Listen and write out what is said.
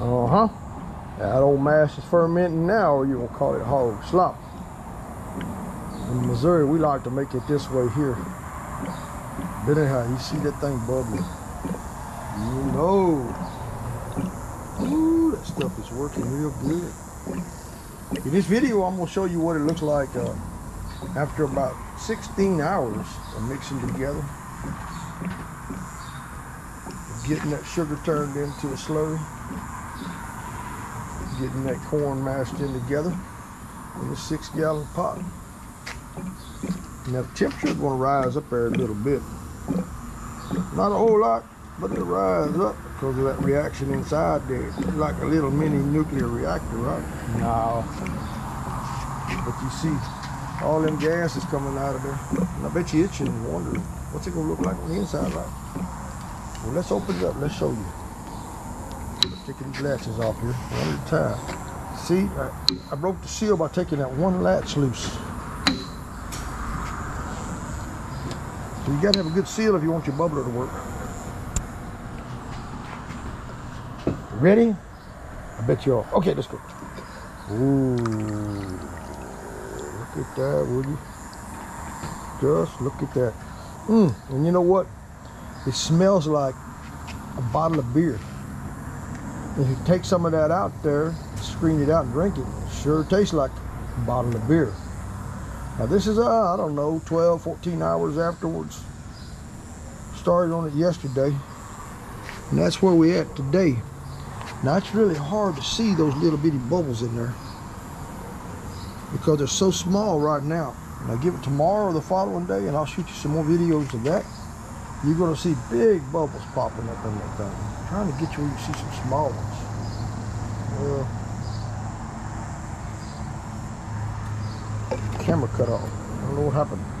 Uh-huh. That old mash is fermenting now, or you gonna call it hog slop. In Missouri, we like to make it this way here. But anyhow, you see that thing bubbling. You know. Ooh, that stuff is working real good. In this video, I'm gonna show you what it looks like after about 16 hours of mixing together. Getting that sugar turned into a slurry. Getting that corn mashed in together in a 6-gallon pot. Now the temperature is going to rise up there a little bit. Not a whole lot, but it'll rise up because of that reaction inside there. It's like a little mini nuclear reactor, right? No. But you see, all them gases coming out of there. And I bet you're itching and wondering, what's it going to look like on the inside, right? Well, let's open it up. Let's show you. Taking these latches off here one at a time. See, I broke the seal by taking that one latch loose. So you gotta have a good seal if you want your bubbler to work. Ready? I bet you are. Okay, let's go. Ooh, look at that, would you? Just look at that. And you know what? It smells like a bottle of beer. If you take some of that out there, screen it out and drink it, it sure tastes like a bottle of beer. Now this is, I don't know, 12, 14 hours afterwards. Started on it yesterday. And that's where we're at today. Now it's really hard to see those little bitty bubbles in there because they're so small right now. Now give it tomorrow or the following day and I'll shoot you some more videos of that. You're gonna see big bubbles popping up in that thing. I'm trying to get you where you see some small ones. Well, camera cut off. I don't know what happened.